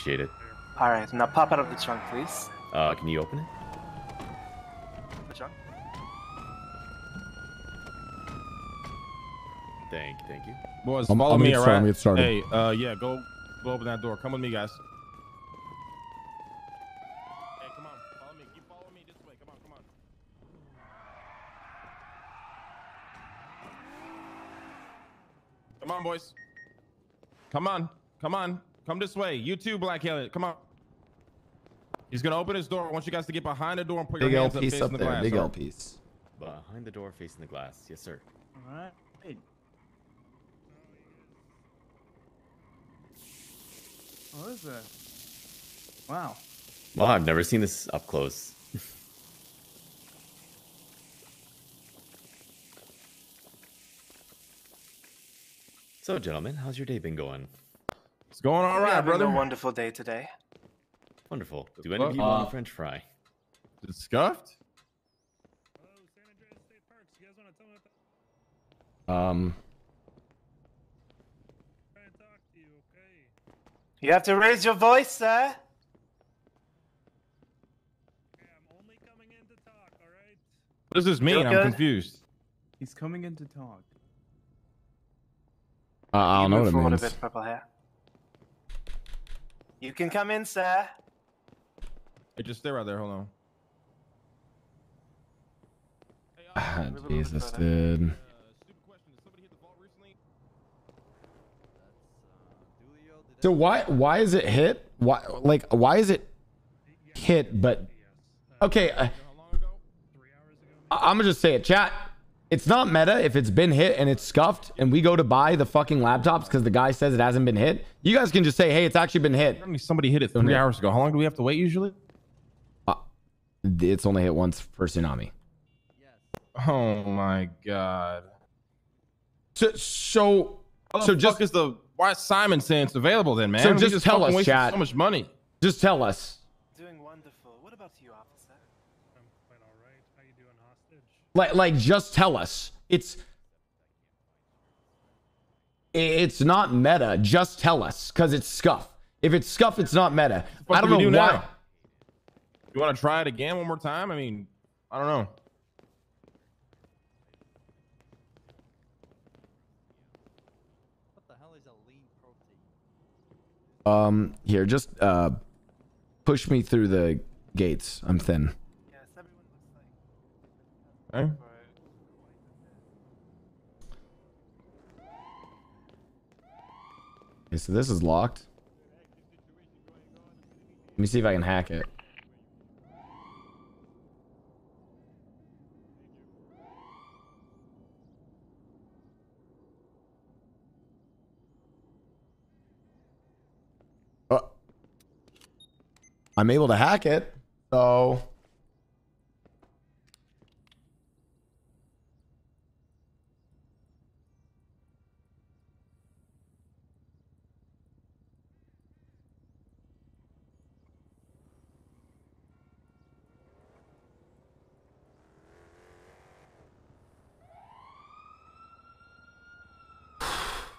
Appreciate it. All right, now pop out of the trunk, please. Can you open it? The trunk? Thank you. Boys, follow me, all right? Hey, yeah, go open that door. Come with me, guys. Hey, come on, follow me. Keep following me this way. Come on. Come on, boys. Come on. Come this way. You too, Black Helen. Come on. He's gonna open his door. I want you guys to get behind the door and put your hands up facing the glass. Big old piece. Behind the door, facing the glass. Yes, sir. All right. Hey. What is that? Wow. Well, I've never seen this up close. So, gentlemen, how's your day been going? It's going all right, brother. A wonderful day today. Wonderful. Do any of you want a French fry? Is it scuffed? You have to raise your voice, sir. Okay, I'm only coming in to talk, all right? What does this mean? You're good? I'm confused. He's coming in to talk. I don't know what it means. A bit, purple hair. You can come in, sir. Hey, just stay right there. Hold on. Ah, Jesus, dude. So why is it hit? Why is it hit? But okay, I'm gonna just say it, chat. It's not meta if it's been hit and it's scuffed, and we go to buy the fucking laptops because the guy says it hasn't been hit. You guys can just say, hey, it's actually been hit. Somebody hit it 3 hours ago. How long do we have to wait usually? It's only hit once for tsunami. Oh my god. So just is the. Why is Simon saying it's available then, man? So just tell us, chat. So much money. Just tell us. Doing wonderful. What about you, officer? I'm quite all right. How you doing, hostage? Like just tell us. It's not meta. Just tell us, because it's scuff. If it's scuff, it's not meta. What I don't know why. Now? You want to try it again one more time? I mean, I don't know. Here, just push me through the gates. I'm thin. Yes, everyone looks like. All right. Okay, so this is locked. Let me see if I can hack it. I'm able to hack it, so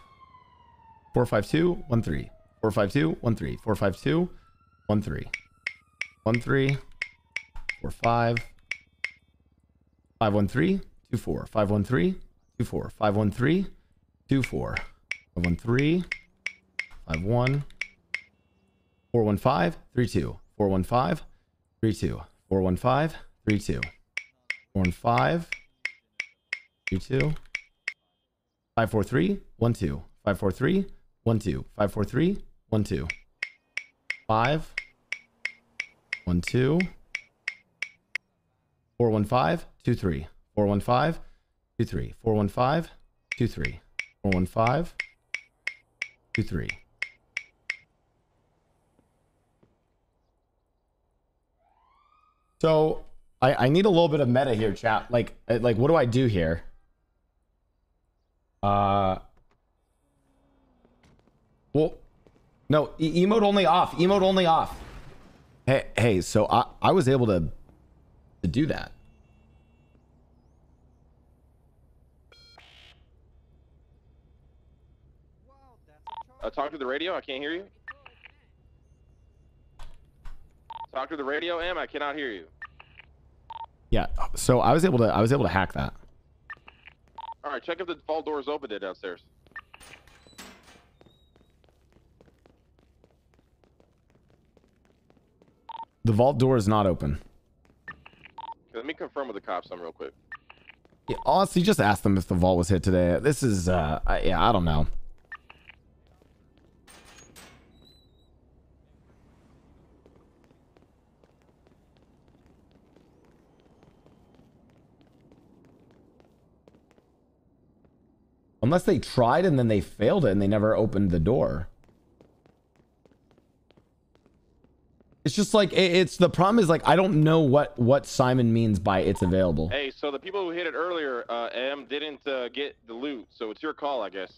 452 13 452 13 452 13 452 13 1 3 4 5 5 1 3 2 4 5 1 3 2 4 5 1 3 5 1 4 1 5 3 2 4 1 5 3 2 1 5 3 2 5 4 3 1 2 5 4 3 1 2 5 1 2 4 1 5 2 3 4 1 5 2 3 4 1 5 2 3 4 1 5 2 3 4 1 5 2 3. So I need a little bit of meta here, chat. Like what do I do here? Well, no, emote only off. Emote only off. Hey, so I was able to do that. Talk to the radio. I can't hear you. Talk to the radio, Em. I cannot hear you. Yeah. So I was able to hack that. All right. Check if the vault door is open there downstairs. The vault door is not open. Let me confirm with the cops on real quick. Yeah, honestly, just ask them if the vault was hit today. This is, yeah, I don't know. Unless they tried and then they failed it and they never opened the door. It's just like, it's the problem is like, I don't know what Simon means by it's available. Hey, so the people who hit it earlier, M, didn't get the loot. So it's your call, I guess.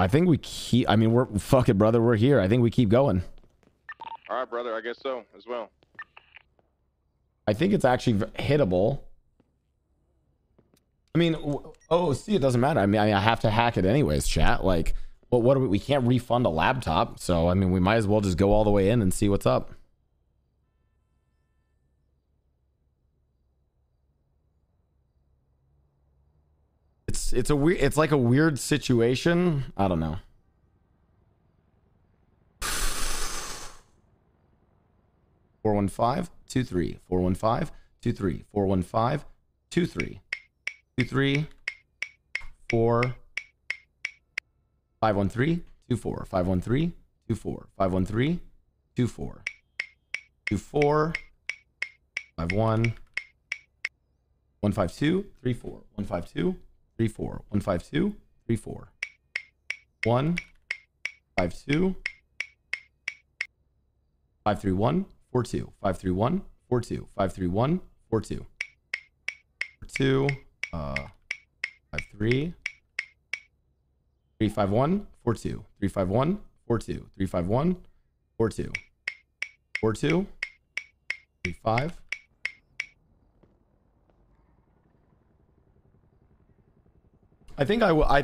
I think we keep, I mean, we're, fuck it, brother. We're here. I think we keep going. All right, brother. I guess so as well. I think it's actually hittable. I mean, oh, see, it doesn't matter. I mean, I have to hack it anyways, chat. Like, well, what do we can't refund a laptop. So, I mean, we might as well just go all the way in and see what's up. It's a weird, it's like a weird situation. I don't know. I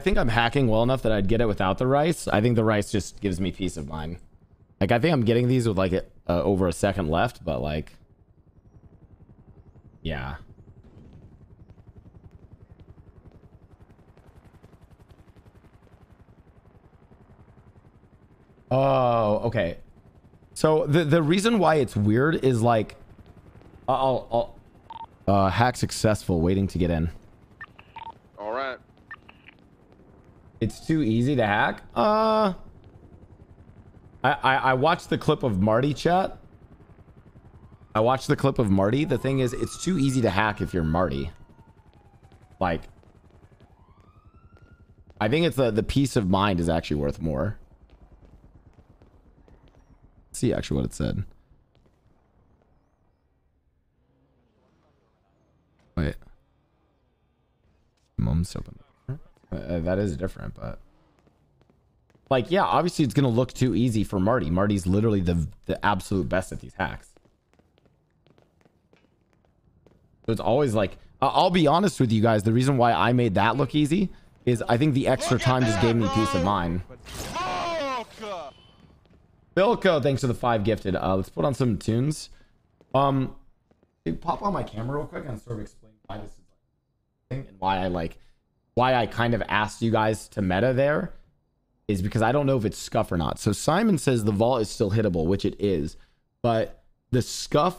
think I'm hacking well enough that I'd get it without the rice. I think the rice just gives me peace of mind. Like I think I'm getting these with like over a second left, but like, yeah. Oh, okay. So the reason why it's weird is like, I'll hack successful. Waiting to get in. All right. It's too easy to hack. I watched the clip of Marty, chat. I watched the clip of Marty. The thing is, it's too easy to hack if you're Marty. Like, I think it's the peace of mind is actually worth more. Let's see actually what it said. Wait. Mom's open. That is different, but like, yeah, obviously it's going to look too easy for Marty. Marty's literally the absolute best at these hacks. So it's always like, I'll be honest with you guys. The reason why I made that look easy is I think the extra time just gave me peace of mind. Bilko, thanks for the 5 gifted. Let's put on some tunes. Pop on my camera real quick and sort of explain why this is thing and why I like, why I kind of asked you guys to meta there is because I don't know if it's scuff or not. So Simon says the vault is still hittable, which it is, but the scuff.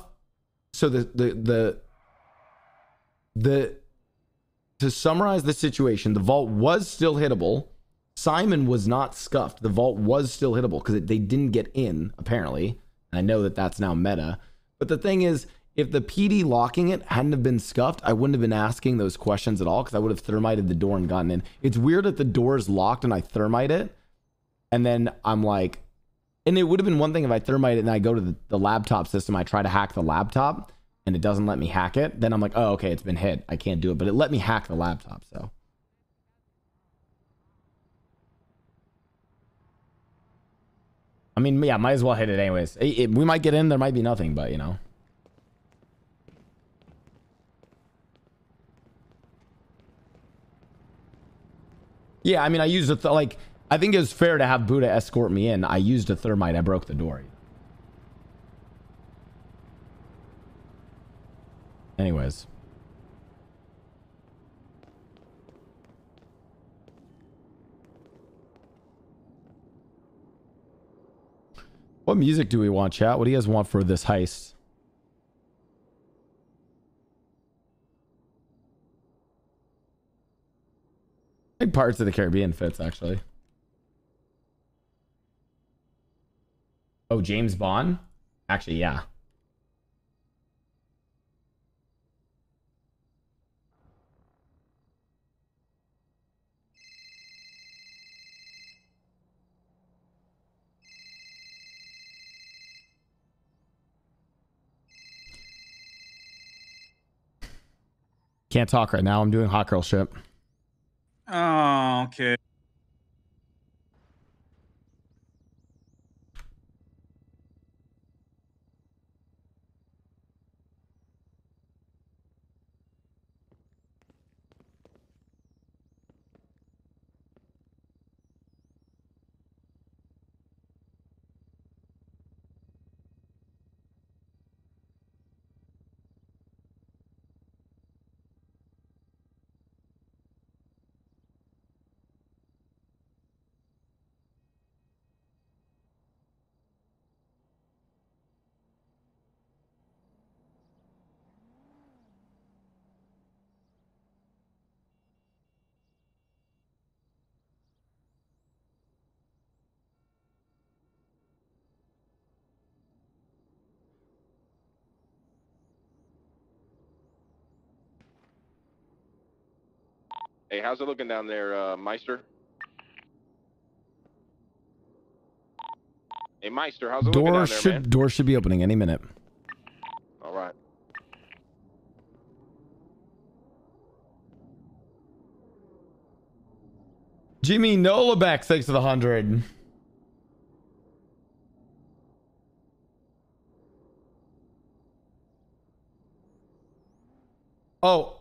So to summarize the situation, the vault was still hittable. Simon was not scuffed. The vault was still hittable because they didn't get in apparently. And I know that that's now meta, but the thing is, if the PD locking it hadn't have been scuffed, I wouldn't have been asking those questions at all because I would have thermited the door and gotten in. It's weird that the door is locked and I thermite it. And then I'm like, and it would have been one thing if I thermite it and I go to the laptop system, I try to hack the laptop and it doesn't let me hack it. Then I'm like, oh, okay, it's been hit. I can't do it, but it let me hack the laptop, so. I mean, yeah, might as well hit it anyways. We might get in, there might be nothing, but you know. Yeah, I mean, I used a like, I think it was fair to have Buddha escort me in. I used a thermite. I broke the door. Anyways. What music do we want, chat? What do you guys want for this heist? I think Pirates of the Caribbean fits, actually. Oh, James Bond? Actually, yeah. Can't talk right now. I'm doing hot girl shit. Oh, okay. Hey, how's it looking down there, Meister? Hey, Meister, how's it looking down there, man? Door should be opening any minute. All right. Jimmy Nolaback, thanks to the 100. Oh.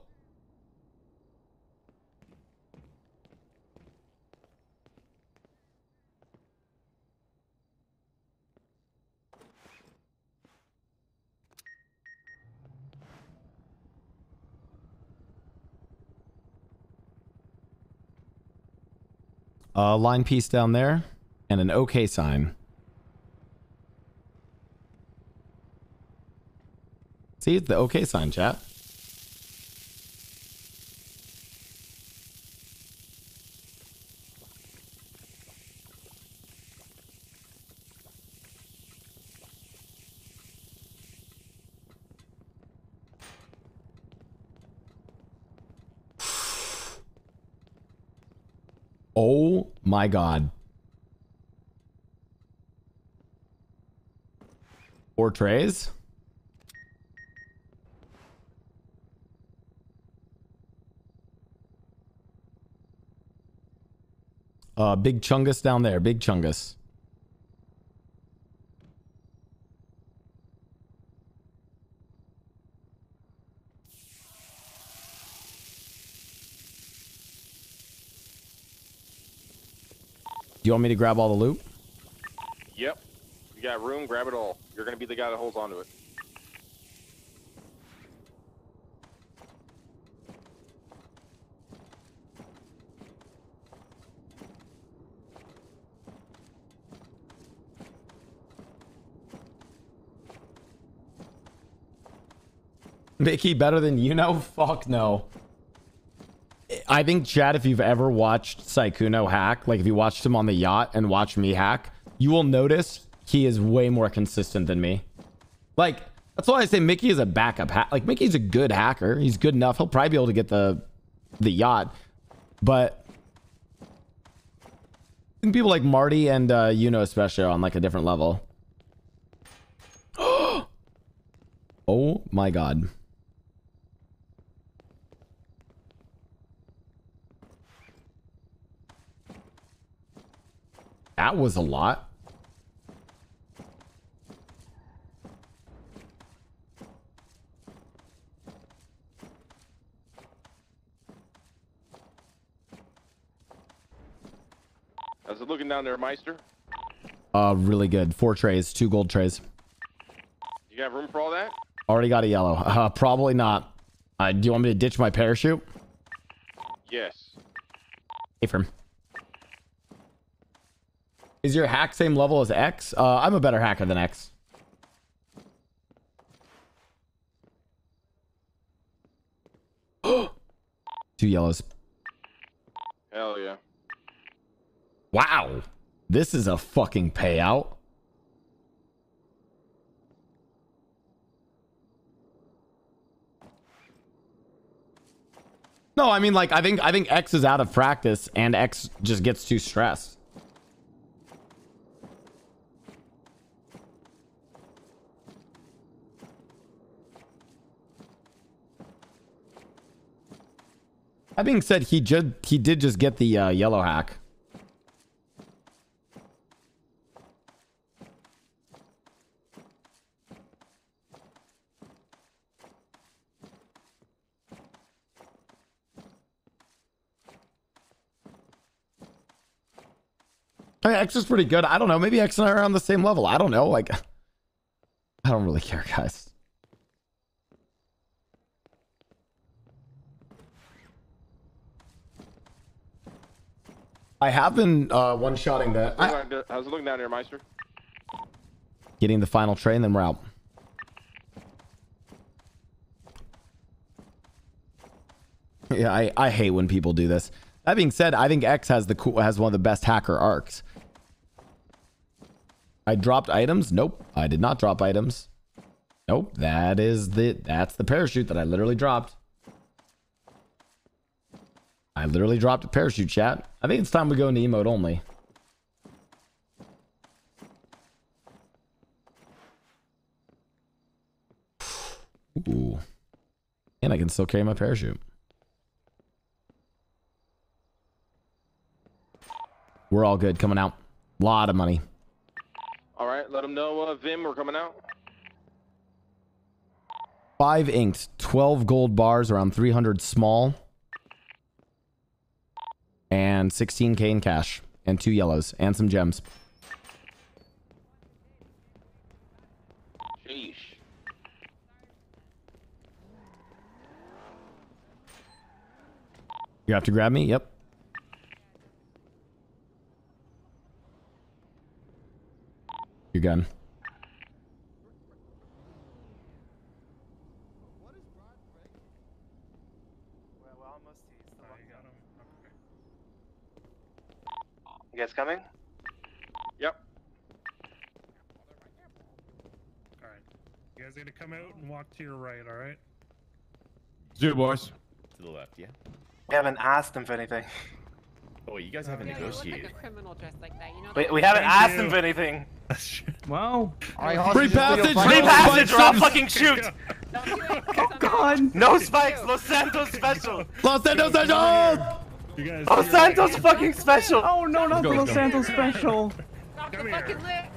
Line piece down there and an okay sign. See, it's the okay sign, chat. Oh my God. Four trays. Big Chungus down there. Big Chungus. Do you want me to grab all the loot? Yep. You got room, grab it all. You're going to be the guy that holds onto it. Mickey better than Yuno? Fuck no. I think, Chad, if you've ever watched Sykuno hack, like if you watched him on the yacht and watched me hack, you will notice he is way more consistent than me. Like, that's why I say Mickey is a backup hack. Like, Mickey's a good hacker. He's good enough. He'll probably be able to get the yacht. But I think people like Marty and Yuno especially are on like a different level. Oh my God. That was a lot. How's it looking down there, Meister? Really good. 4 trays, 2 gold trays. You got room for all that? Already got a yellow. Probably not. Do you want me to ditch my parachute? Yes. Affirm. Is your hack same level as X? I'm a better hacker than X. Two yellows. Hell yeah. Wow. This is a fucking payout. No, I mean, like, I think X is out of practice and X just gets too stressed. That being said, he did just get the yellow hack. I mean, X is pretty good. I don't know. Maybe X and I are on the same level. I don't know. Like, I don't really care, guys. I have been one-shotting that. How's it looking down here, Meister? Getting the final train, then we're out. Yeah, I hate when people do this. That being said, I think X has one of the best hacker arcs. I dropped items. Nope, I did not drop items. Nope, that's the parachute that I literally dropped. I literally dropped a parachute, chat. I think it's time we go into emote only. Ooh, and I can still carry my parachute. We're all good. Coming out. A lot of money. All right. Let them know, Vim, we're coming out. 5 inks, 12 gold bars, around 300 small. And 16K in cash. And 2 yellows. And some gems. Sheesh. You have to grab me? Yep. Your gun. You guys coming? Yep. All right. You guys are gonna come out and walk to your right. All right. Zoo boys. To the left. Yeah. We haven't asked them for anything. Oh, you guys haven't negotiated. We haven't asked them for anything. Well, free passage! Free passage or I'll fucking shoot! Oh god! No spikes! Los Santos special! Los Santos special! Los Santos fucking special! Oh no, not Los Santos special! I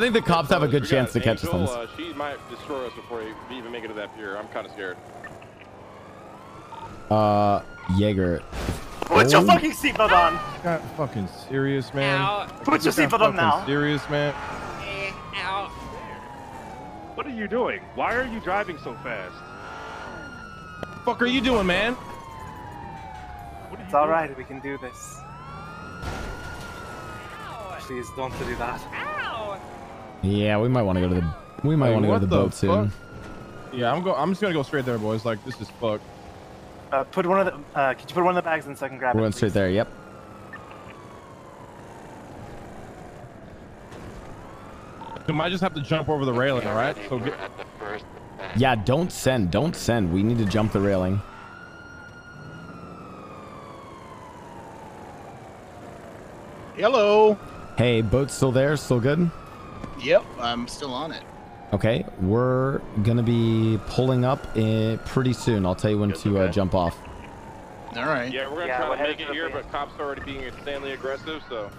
think the cops have a good chance to catch us. She might destroy us before we even make it to that pier. I'm kind of scared. Jaeger. Put your fucking seatbelt on! Got fucking serious, man. Ow. Put your seatbelt on now. Serious, man. Ow. What are you doing? Why are you driving so fast? The fuck are you doing, man? It's alright, we can do this. Ow. Please don't do that. Ow. Yeah, we might want to go to the boat soon. Yeah, I'm just gonna go straight there, boys. Like this is fucked. Put one of the. Could you put one of the bags in so I can grab it? We're going straight there. Yep. We might just have to jump over the railing, all right? So get... Yeah, don't send. Don't send. We need to jump the railing. Hello. Hey, boat's still there? Still good? Yep, I'm still on it. Okay, we're gonna be pulling up pretty soon. I'll tell you when to jump off. All right. Yeah, we're gonna try to make it here, but cops are already being insanely aggressive, so.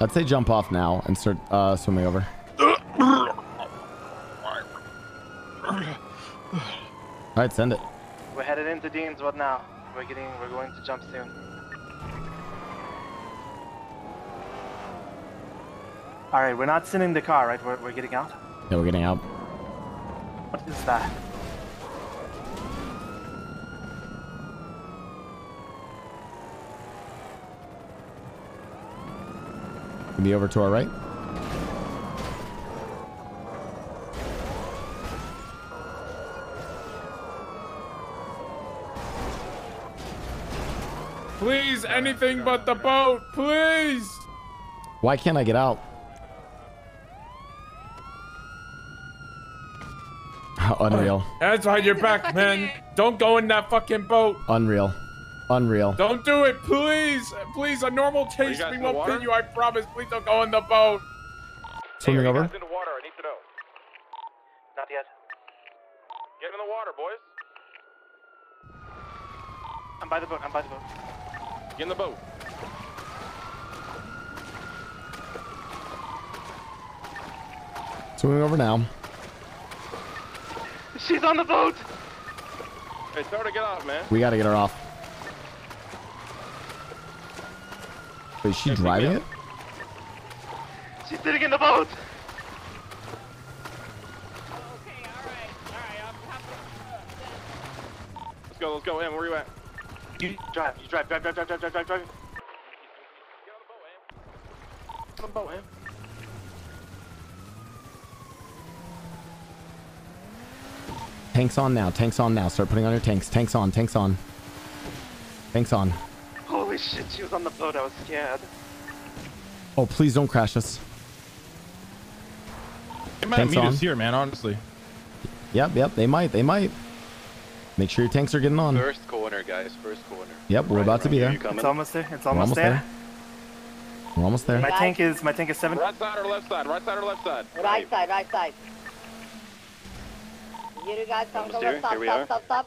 I'd say jump off now and start swimming over. All right, send it. We're headed into Dean's. What now? We're going to jump soon. All right, we're not sending the car, right? We're getting out. Yeah, we're getting out. What is that? Can be over to our right. Please, anything but the boat, please. Why can't I get out? Unreal. That's on your back, man. Don't go in that fucking boat. Unreal. Unreal. Don't do it, please. Please, a normal taste. We won't pin you, I promise. Please don't go in the boat. Swimming over. Get in the water. I need to know. Not yet. Get in the water, boys. I'm by the boat. I'm by the boat. Get in the boat. Swimming over now. She's on the boat. Hey, tell her to get off, man. We gotta get her off. Wait, is she driving it? She's sitting in the boat. Okay, all right. Let's go, Em. Where are you at? You drive. Get on the boat, Em. Tanks on now. Start putting on your tanks. Tanks on. Holy shit, she was on the boat. I was scared. Oh, please don't crash us. They might meet us here, man, honestly. Yep. They might. Make sure your tanks are getting on. First corner, guys. Yep, we're about to be there. It's almost there. We're almost there. My tank is 7. Right side or left side? Right side. You guys, stop. Go. Get on. How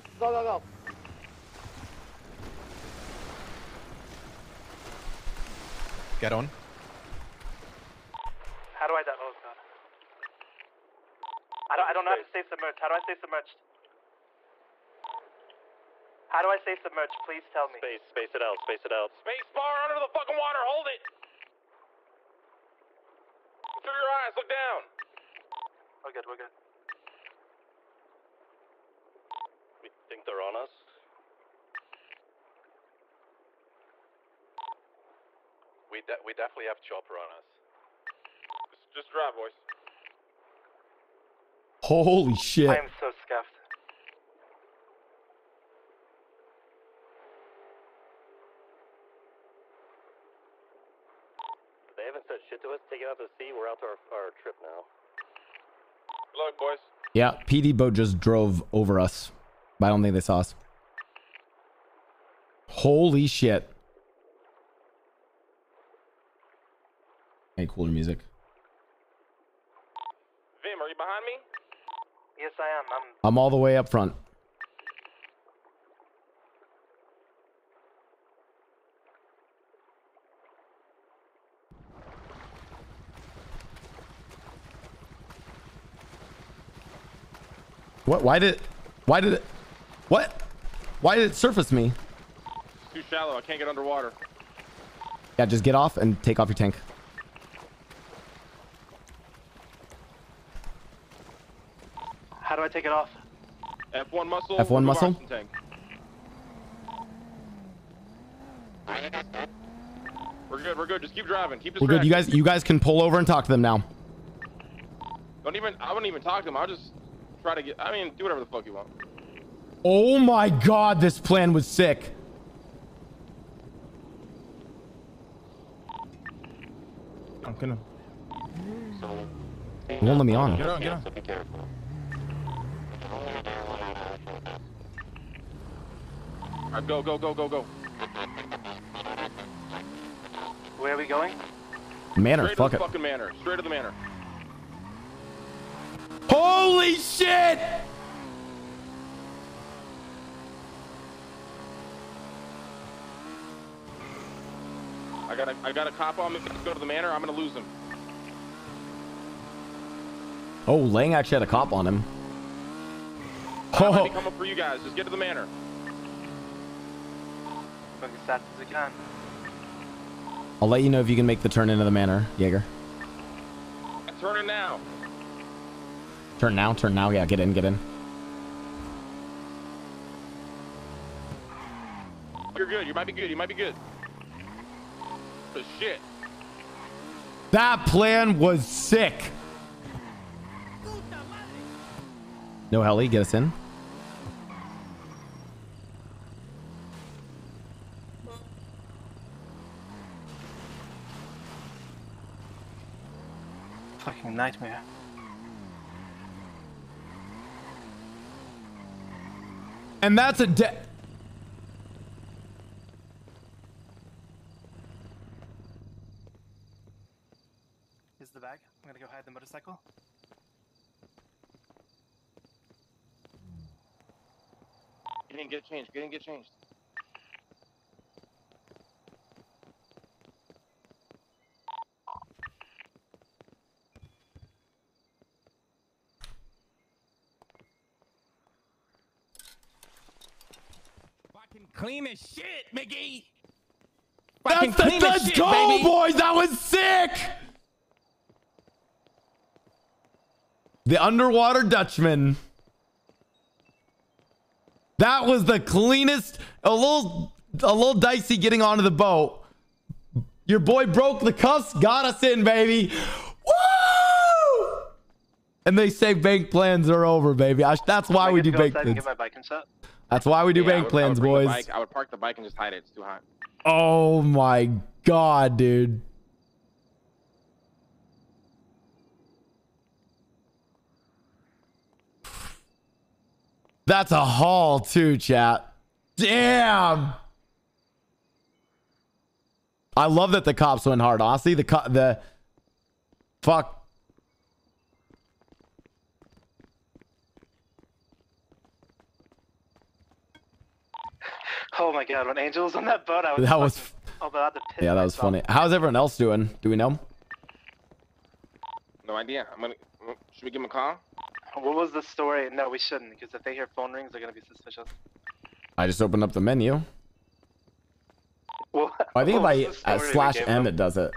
do I that? Oh god. I don't know how to stay submerged. How do I stay submerged? Please tell me. Space it out. Space bar under the fucking water. Hold it. Through your eyes. Look down. We're good. Think they're on us? We definitely have chopper on us. Just drive, boys. Holy shit! I am so scuffed. They haven't said shit to us. Take it out to sea. We're out to our trip now. Good luck, boys. Yeah, PD boat just drove over us. I don't think they saw us. Holy shit. Hey, cooler music. Vim, are you behind me? Yes, I am. I'm all the way up front. What? Why did it? What? Why did it surface me? It's too shallow. I can't get underwater. Yeah, just get off and take off your tank. How do I take it off? F1 muscle. F1 muscle. Tank. We're good. Just keep driving. Keep distracted. We're good. You guys can pull over and talk to them now. I wouldn't even talk to them. I'll just try to get... I mean, do whatever the fuck you want. Oh my god, this plan was sick. I'm gonna... It won't let me on. Get on. Alright, go. Where are we going? Manor, fuck it. Straight to the fucking manor. Holy shit! I got a cop on me. Let's go to the manor. I'm gonna lose him. Oh, Lang actually had a cop on him. Oh. I'm coming for you guys. Just get to the manor. Fuck as fast as we can. I'll let you know if you can make the turn into the manor, Jaeger. I'm turning now. Turn now, yeah, get in. You're good, you might be good, you might be good. But shit. That plan was sick. No heli, get us in. Fucking nightmare. And that's a de- Here's the bag. I'm gonna go hide the motorcycle. Get in, get changed. Get in, get changed. Clean as shit, Mickey. That's the, let's go, baby. Boys. That was sick. The underwater Dutchman. That was the cleanest. A little dicey getting onto the boat. Your boy broke the cuffs, got us in, baby. Woo! And they say bank plans are over, baby. That's why we do bank plans. That's why we do bank plans, boys. I would park the bike and just hide it. It's too hot. Oh my god, dude. That's a haul too, chat. Damn. I love that the cops went hard. Honestly, the fuck. Oh my god, when Angel was on that boat, I was... That was... yeah, that was funny. How's everyone else doing? Do we know? No idea. I'm gonna... Should we give him a call? What was the story? No, we shouldn't, because if they hear phone rings, they're gonna be suspicious. I just opened up the menu. Well, I think if I /M, it does it.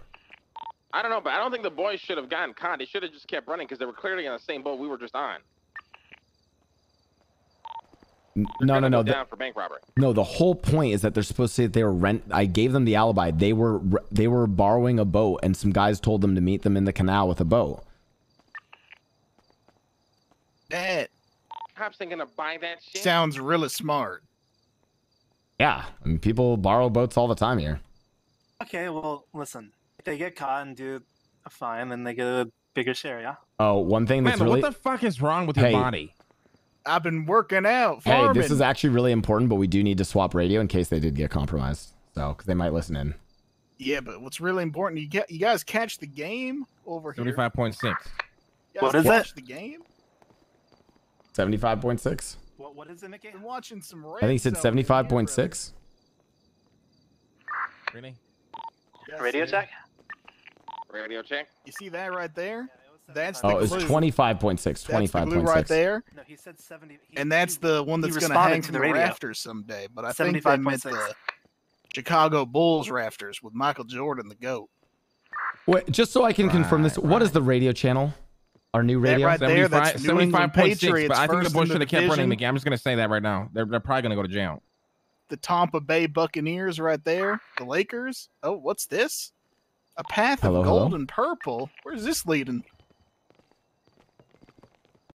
I don't know, but I don't think the boys should have gotten caught. They should have just kept running, because they were clearly on the same boat we were just on. No. Down for bank robbery. No, the whole point is that they're supposed to say that they were rent. I gave them the alibi. They were borrowing a boat, and some guys told them to meet them in the canal with a boat. That cops ain't gonna buy that shit. Sounds really smart. Yeah, I mean, people borrow boats all the time here. Okay, well, listen. If they get caught and do a fine, then they get a bigger share. Yeah. Oh, one thing that's really... What the fuck is wrong with your body? I've been working out, farming. Hey, this is actually really important, but we do need to swap radio in case they did get compromised. So, because they might listen in. Yeah, but what's really important, you guys catch the game over here. 75.6. What is that? The game? 75.6. What is it, Mickey? I'm watching some race. I think it said 75.6. Really? Yes, radio check? Radio check. You see that right there? That's the it's 25.6. 25.6 right there. No, he said 70. And that's the one that's going to hang from the rafters someday. But I think they meant the Chicago Bulls rafters with Michael Jordan, the GOAT. Wait, just so I can confirm this, what is the radio channel? Our new radio? That right there, that's 75.6. But I think the Bulls should have kept running the game. I'm just going to say that right now. They're probably going to go to jail. The Tampa Bay Buccaneers right there. The Lakers. Oh, what's this? A path of gold and purple. Where's this leading?